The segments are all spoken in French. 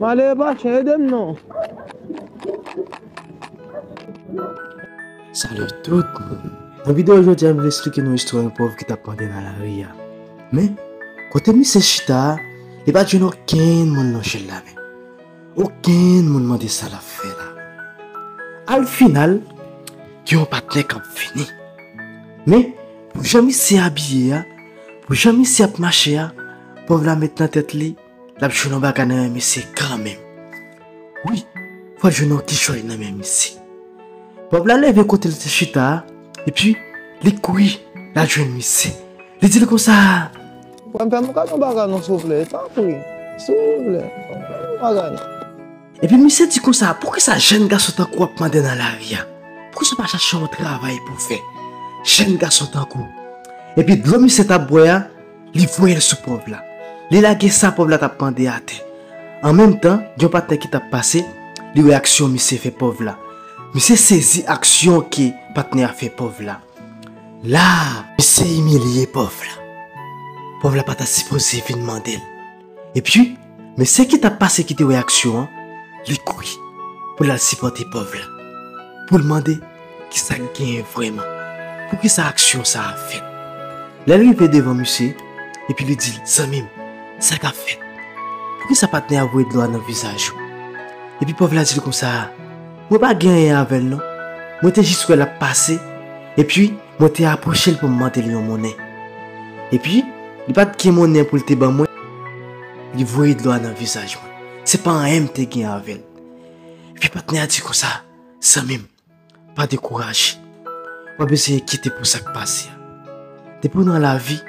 Ma le bache, aide-moi. Salut tout le monde. Dans la vidéo aujourd'hui, je vais vous expliquer une histoire d'un pauvre qui t'a pendu dans la rue. Mais, quand tu as mis ce chita, il n'y a pas de monde dans chez là. Aucun monde m'a dit ça la fait là. Au final, tu n'as pas de temps fini. Mais, pour jamais s'habiller, pour jamais marcher, pour la mettre dans la tête, la petite n'a pas de même, c'est quand même. Oui, faut que je n'ai pas de même ici. Pour la lever côté de chita, et puis, les couilles, la jeune ici. Les dit comme ça. Et puis, monsieur dit comme ça, pourquoi ça jeune garçon t'en coupé dans la rue? Pourquoi ça pas chercher un travail pour faire? Jeune garçon t'en coupé. Et puis, l'homme monsieur t'a boya, il voyait ce pauvre là. Il a gué ça pauvre là t'a pendu à terre. En même temps, il y a un patin qui t'a passé, les réactions monsieur fait pauvre là. Monsieur saisi action qui patin a fait pauvre là. Là, monsieur humilié pauvre là. Pauvre là pas t'a supposé venir demander. Et puis, mais ce qui t'a passé qui t'a réaction, les couilles, pour la supporter pauvre là. Pour demander qui ça gagne vraiment. Pour qui sa action ça a fait. Là, lui va devant monsieur, et puis lui dit, Samim, ça qu'a fait. Pour qui ça pas tenir à voir de l'eau dans le visage. Et puis pauvre là dit comme ça, moi pas gagner avec non. Moi t'ai juste la passer, et puis, moi t'ai approché pour me demander mon monnaie. Et puis, il pas de qui monnaie pour te ban moi. Il voyait de l'eau dans le visage. C'est pas un M qui gagne avec. Et puis, partenaire dit comme ça, Samim, pas de courage. On va essayer de quitter pour ça qui passe. Depuis dans la vie,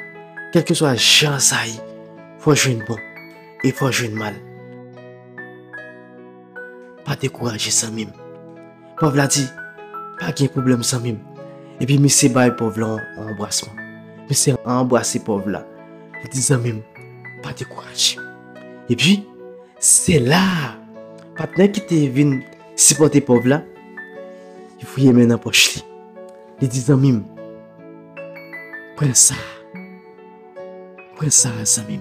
quel que soit le genre, il faut jouer bon et il faut jouer mal. Pas de courage, Samim. Pauvre l'a dit, pas de problème, Samim. Et puis, monsieur baille pauvre là en embrassement. Monsieur a embrassé pauvre là. Il dit, Samim, pas de courage. Et puis, c'est là, partenaire qui te vient supporter pauvre là, il fouille maintenant poche li. Il dit Samim, prends ça Samim,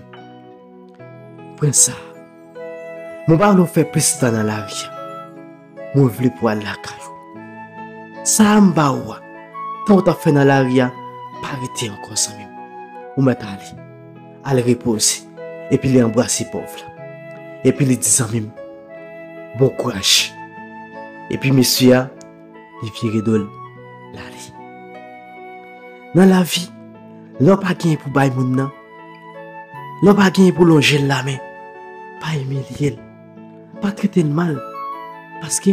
prends ça. Mon bar nous fait plus de temps dans la vie, mon voulait pour aller la caillou. Ça m'a ou, tant t'as fait dans la vie, pas arrêter encore Samim. Ou mettre à lui reposer. Et puis il embrasse pauvre là. Et puis il dit Samim, bon courage. Et puis monsieur, il vire de l'aller. Dans la vie, l'on pas gagné pour bailler moun nan. L'on pas gagné pour longer la main. Pas humilier, pas traiter le mal. Parce que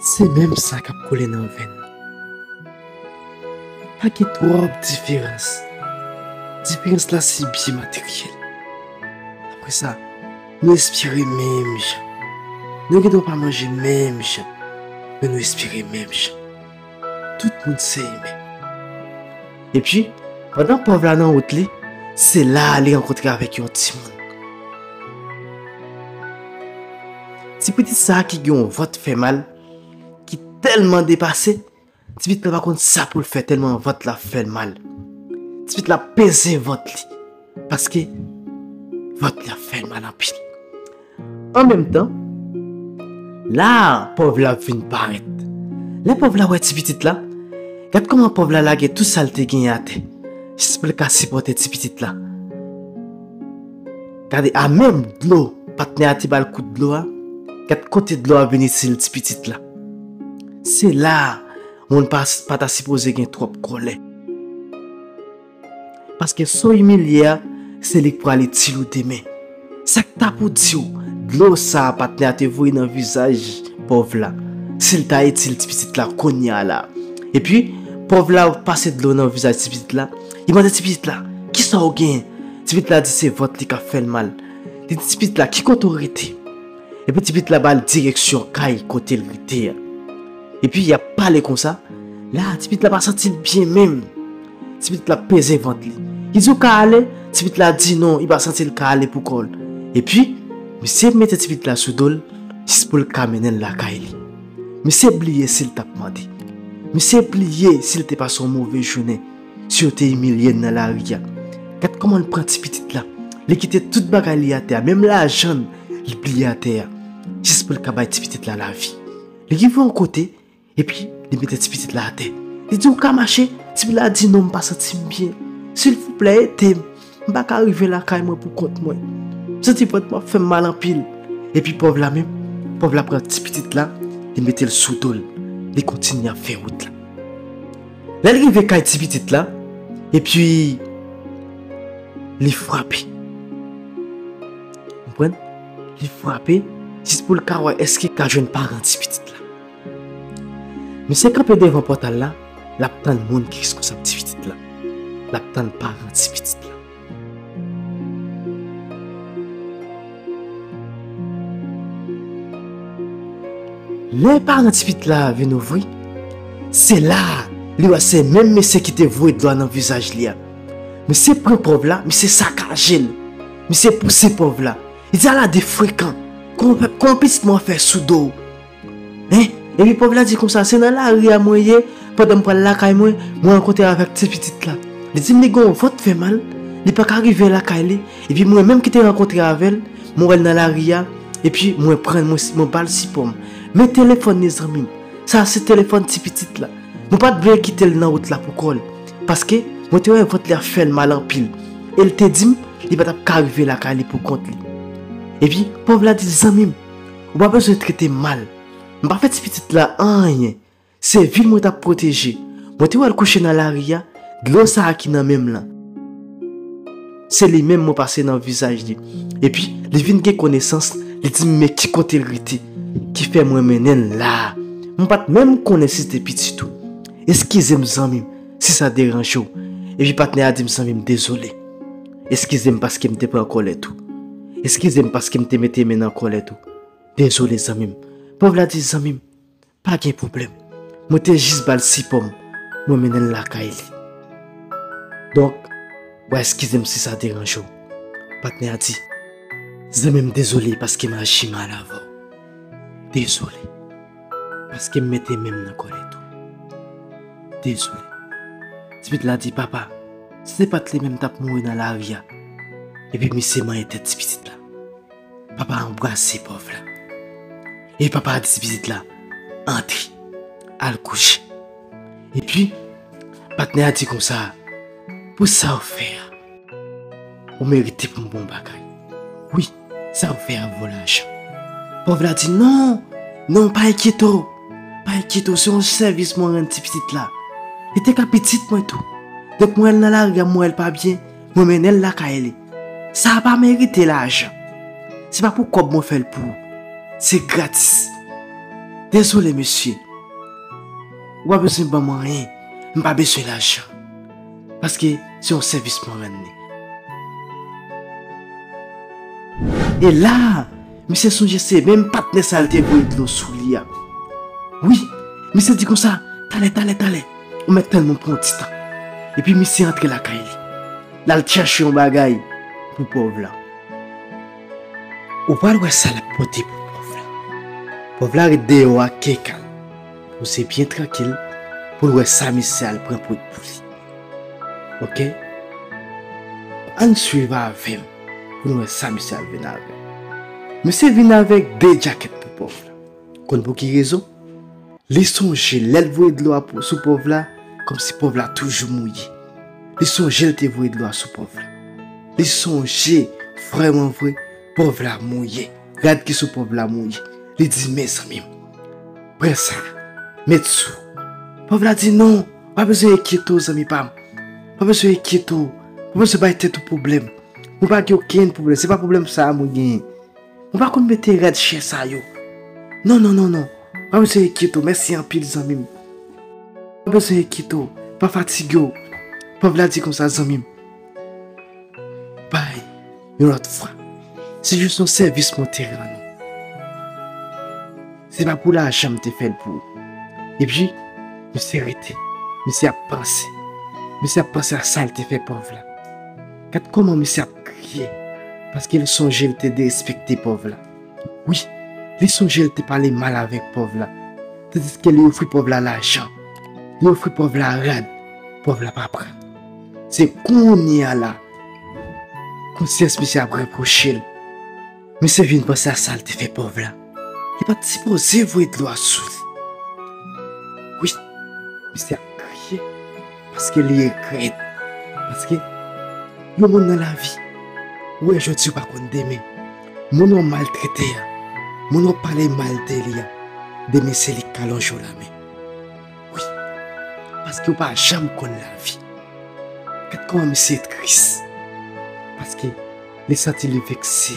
c'est même ça qui a collé dans la veine. Pas qu'il y ait trop de différence. Différence là c'est bien matériel. Après ça, nous espérons même. Nous ne devons pas manger même. Mais nous espérons même. Tout le monde s'est aimé. Et puis, pendant pauvre là dans route li, c'est là aller rencontrer avec un petit monde. Petit petit ça qui a un vote fait mal, qui tellement dépassé, petit petit là contre ça pour le faire tellement vote la fait mal. Suite la peser votre lit parce que votre lit a fait mal en pile. En même temps, là, pauvre la vient paraître. La pauvre la ouais petite là, regarde comment pauvre la lague tout ça te gagne à terre. J'espère qu'à supporter petite là. Regardez, à même de l'eau, partenaire à te bal coup de l'eau, regarde côté de l'eau à venir sur petite là. C'est là on ne passe pas à supposer qu'il y a trop de colère. Parce que son humilié, c'est lui pour aller tirer tes mains. Ça que t'as pour dire, de l'eau ça partenaire te voir dans le visage pauvre là. S'il t'a été le petit là, cogna là. Et puis, pauvre là, passer de l'eau dans le visage petit là. Il m'a dit petit là, qui ça au gain? Petit là dit c'est votre qui a fait le mal. Il dit petit là, qui compte autorité? Et puis petit là, bal direction, caille, côté le rite. Et puis il a parlé comme ça. Là, petit là, pas senti bien même. Petit la pesé ventre li. Ils ont qu'à aller, petit la dit non, il va sentir qu'à aller pour col. Et puis, monsieur mettait petit la sous dol, c'est pour le camener la caille. Monsieur oublié s'il t'a demandé. Monsieur oublié s'il t'est pas son mauvais journée, si on t'est humilié dans la rue. Comment on prend petit là? Il quitte toute bagaille à terre, même l'argent, il plie à terre. J'espère qu'il va être petite là la vie. Il y va un côté et puis il met cette petite là à terre. Il dit on va marcher. Il a dit non, je ne sens pas bien. S'il vous plaît, je ne peux pas arriver là pour compte moi. Je ne peux pas faire mal en pile. Et puis pauvre la même, pauvre la prend cette petite là, il met le sous tôle. Il continue à faire route là. Là, il arrive à cette petite là et puis il frappe. Vous comprenez? Il frappe juste pour le cas où est-ce qu'il y a une parent cette petite là. Mais c'est quand il devant le portal là, il y a plein de monde qui risque cette petite là. Il y a plein de parents cette petite là. Les parents petite là viennent ouvrir. C'est là, lui c'est même monsieur qui te voit doit dans le visage là. Mais c'est pour pauvre là, mais c'est saccagé. Mais c'est pour ces pauvres là. Ils ont là des fréquents. Complètement fait sous dos. Hein? Et puis pauvre là dit comme ça, c'est dans la rue à moyen, pendant prendre la caille moi, moi rencontrer avec cette petite là. Il dit les gars, votre fait mal, il pas arriver la caille et puis moi même qui t'ai rencontré avec elle, moi dans la rue et puis moi prendre mon balle si pomme. Mes téléphones, mes amis, ça c'est le téléphone si petit là. Nous pas de quitter le dans route là pour coller. Parce que mon téléphone votre leur fait mal en pile. Elle te dit, il va pas arriver la caille pour compte. Et puis pauvre là dit amis, on pas besoin de traiter mal. On pas fait si petit là rien. C'est ville moi t'a protégé. Mon téléphone couché dans la ria, de l'eau ça qui dans même là. C'est les mêmes mots passés dans le visage lui. Et puis les vins qui connaissance, il dit mais qui compte hériter. Qui fait moi menen là. Je ne sais pas même connaître ces petits tout. Excusez-moi, si ça dérange. Et puis, partenaire a dit, désolé. Excusez-moi parce que je ne t'ai pas en colère tout. Excusez-moi parce que je te mettais maintenant en colère tout. Désolé, Zamim. Pauvre la dit, Zamim, pas de problème. Je te juste bal si pomme. Je menen la kaili. Donc, excusez-moi si ça dérange. Partenaire a dit, Zamim, désolé parce que je suis mal avant. Désolé, parce que je mettais même dans le collet tout. Désolé. Tipit la dit, papa, ce n'est pas les mêmes tapes mourir dans la ria. Et puis, monsieur m'a été tipit là. Papa a embrassé pauvre là. Et papa a dit tipit là, entrez, allez coucher. Et puis, partenaire a dit comme ça, pour ça offert, on mérite pour un bon bagage. Oui, ça offert un volage. Pauvre la dit non, non, pas inquiéto, c'est un service, moi, un petit petite là. Il était qu'un petit, moi, tout. Donc, moi, elle n'a la regarde, moi, elle pas bien, moi, mène elle la kaeli. Ça n'a pas mérité l'argent. C'est pas pourquoi moi, fait le pour. C'est gratis. Désolé, monsieur. Ou pas besoin de moi, rien. Pas besoin de l'argent. Parce que c'est un service, moi, et là, monsieur songe c'est même pas de saleté pour être l'eau sous l'IA. Oui, monsieur dit comme ça, t'allais. On met tellement pour un petit temps. Et puis monsieur entre la caille. Là, il cherche un bagaille pour pauvre là. Ou pas le ça la portée pour pauvre là. Pauvre là, il est dehors à quelqu'un. On s'est bien tranquille pour le ça, monsieur, elle prend pour lui. Ok? On suit avec pour le ça, monsieur, elle vient avec. Monsieur vient avec des jaquettes pour pauvre. Quand pour qui raison? Les songes, l'aile vouée de l'eau sous pauvre là, comme si pauvre là toujours mouillé. Les songes, l'aile te vouée de l'eau sous pauvre là. Les songes, vraiment vrai, pauvre là mouillé. Regarde qui sous pauvre là mouillé. Il dit, mais ça même. Prends ça, mets sous. Pauvre là dit non, pas besoin d'inquiéter, zami pam. Pas besoin d'inquiéter. Pas besoin de battre tout problème. Ou pas qu'il y ait aucun problème. C'est pas problème ça, mon gars. On va comme mettre red chez ça yo. Non. Pas besoin de quitter, merci en pile zamim. Pas besoin de quitter, pas fatigué. Pas v'la dit comme ça zamim. Bye, une autre fois. C'est juste un service mon terrain. C'est pas pour la chambre te fait pour. Et puis, je suis arrêté. Je suis à penser. Je suis à penser à ça te fait pauvre là. Quand comment je suis à crier? Parce que le songe, il te dérespecté, pauvre là. Oui, le songe, il te parlé mal avec pauvre là. Tandis que lui offrit pauvre là l'argent. Lui offrit pauvre là rad. Pauvre là pas prendre. C'est qu'on y a là. Conscience, monsieur, après prochain. Monsieur vient penser à la saleté fait pauvre là. Il n'est pas supposé vous être loin sous. Oui, monsieur a crié parce qu'il est crête. Parce que, le monde dans la vie, où est-ce que tu vas condamner? Mon nom maltraité, mon nom parlé mal de lui, c'est le calon jour la main. Oui, parce que vous n'avez jamais connu la vie. Quand on monsieur est triste, parce que les sentiments vexés.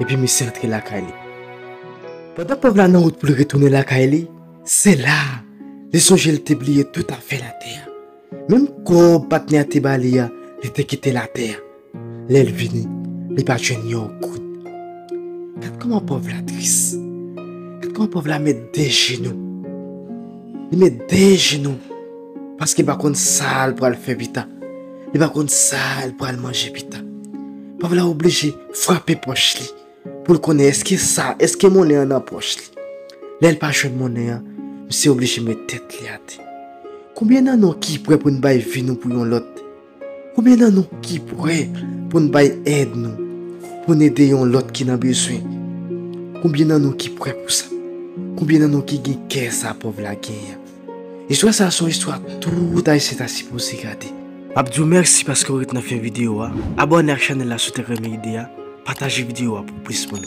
Et puis, monsieur entre la Kaili. Pendant que la route pour retourner la Kaili, c'est là, les songes étaient oubliés tout à fait la terre. Même quand Batné à Tibalia, il était quitté la terre. L'aile venue, il pas gêné au coude. Quand comment pauvre la triste, quand comment pauvre la mettre des genoux. Il met des genoux, parce qu'il va contre sale pour le faire vite. Il va contre sale pour le manger vite. Pauvre la obligé frapper poche li. Pour le connaître, est-ce que ça, est-ce que mon nez en a poche li? L'elle pas joué mon nez, monsieur obligé de mettre tête li à terre. Combien d'en ont qui pourraient pour nous bailler vie nous pour l'autre? Combien d'en ont qui pourraient pour nous bailler aide nous? Pour nous aider l'autre qui n'a besoin? Combien d'en ont qui pourraient pour ça? Combien d'en ont qui gagnent ça pauvre la guerre? Histoire ça, son histoire, tout à c'est assez pour se garder. Abdou, merci parce que vous avez fait une vidéo. Abonnez-vous à la chaîne la soutenir mes idées. Partagez la vidéo pour plus de monde.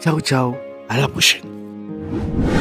Ciao, ciao. À la prochaine.